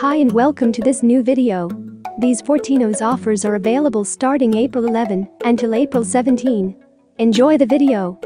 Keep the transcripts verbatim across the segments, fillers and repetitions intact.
Hi and welcome to this new video. These Fortinos offers are available starting April eleventh until April seventeenth. Enjoy the video.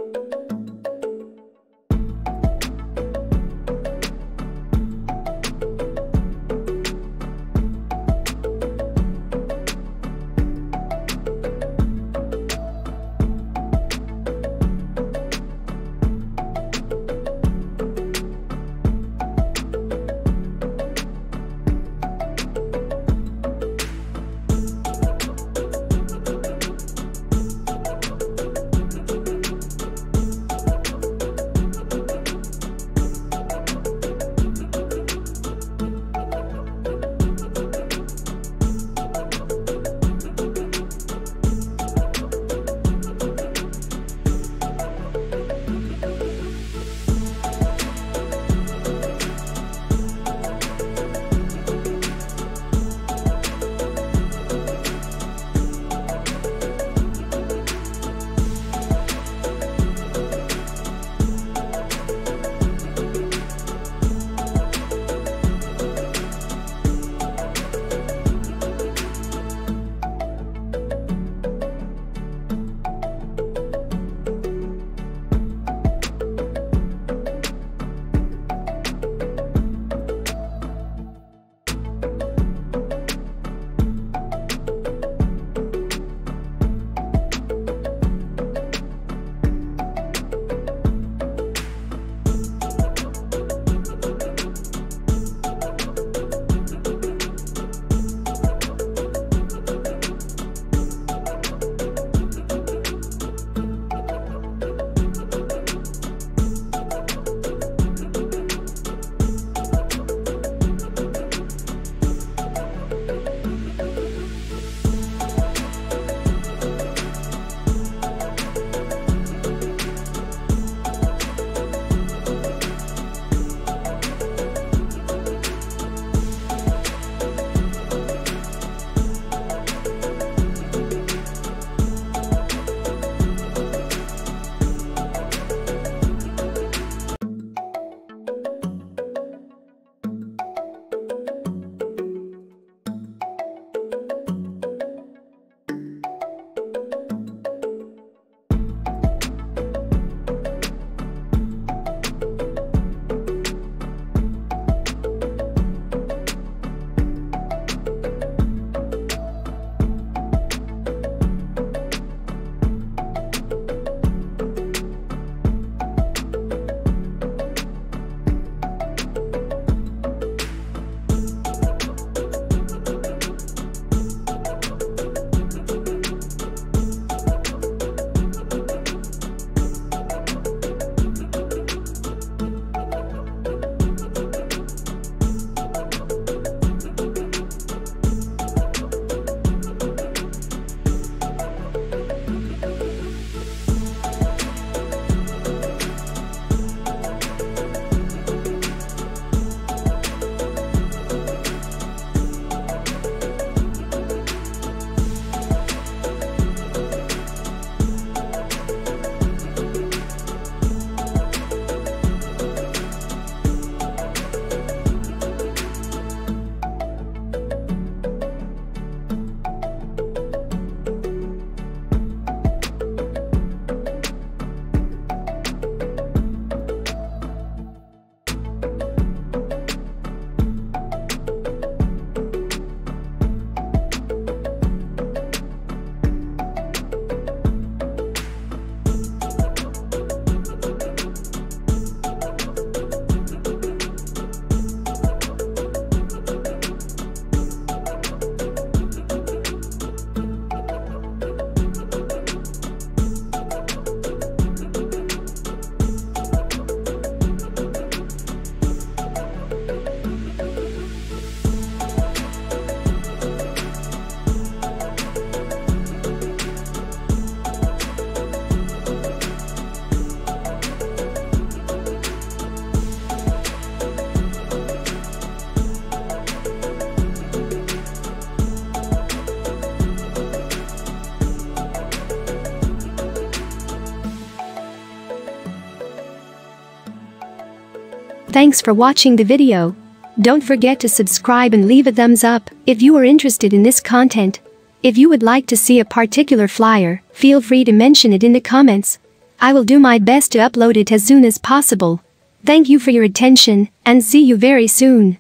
Thanks for watching the video. Don't forget to subscribe and leave a thumbs up if you are interested in this content. If you would like to see a particular flyer, feel free to mention it in the comments. I will do my best to upload it as soon as possible. Thank you for your attention, and see you very soon.